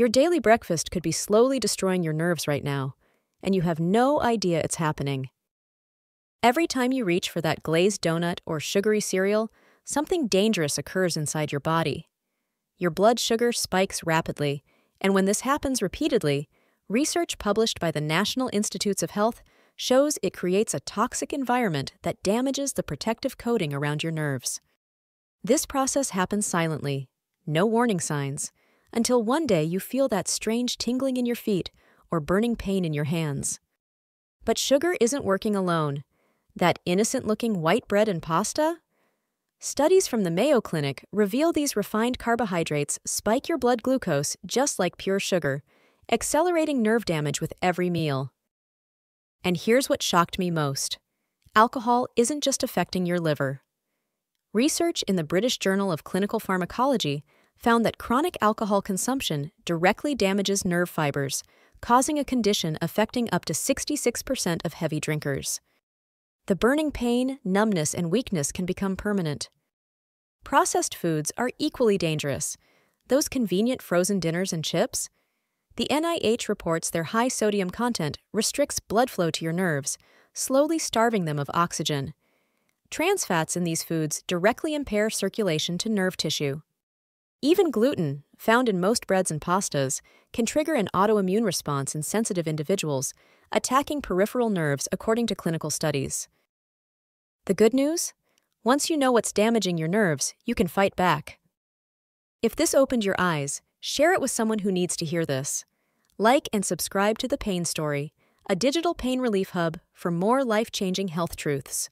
Your daily breakfast could be slowly destroying your nerves right now, and you have no idea it's happening. Every time you reach for that glazed donut or sugary cereal, something dangerous occurs inside your body. Your blood sugar spikes rapidly, and when this happens repeatedly, research published by the National Institutes of Health shows it creates a toxic environment that damages the protective coating around your nerves. This process happens silently, no warning signs, until one day you feel that strange tingling in your feet or burning pain in your hands. But sugar isn't working alone. That innocent-looking white bread and pasta? Studies from the Mayo Clinic reveal these refined carbohydrates spike your blood glucose just like pure sugar, accelerating nerve damage with every meal. And here's what shocked me most. Alcohol isn't just affecting your liver. Research in the British Journal of Clinical Pharmacology found that chronic alcohol consumption directly damages nerve fibers, causing a condition affecting up to 66% of heavy drinkers. The burning pain, numbness, and weakness can become permanent. Processed foods are equally dangerous. Those convenient frozen dinners and chips? The NIH reports their high sodium content restricts blood flow to your nerves, slowly starving them of oxygen. Trans fats in these foods directly impair circulation to nerve tissue. Even gluten, found in most breads and pastas, can trigger an autoimmune response in sensitive individuals, attacking peripheral nerves according to clinical studies. The good news? Once you know what's damaging your nerves, you can fight back. If this opened your eyes, share it with someone who needs to hear this. Like and subscribe to The Pain Story, a digital pain relief hub for more life-changing health truths.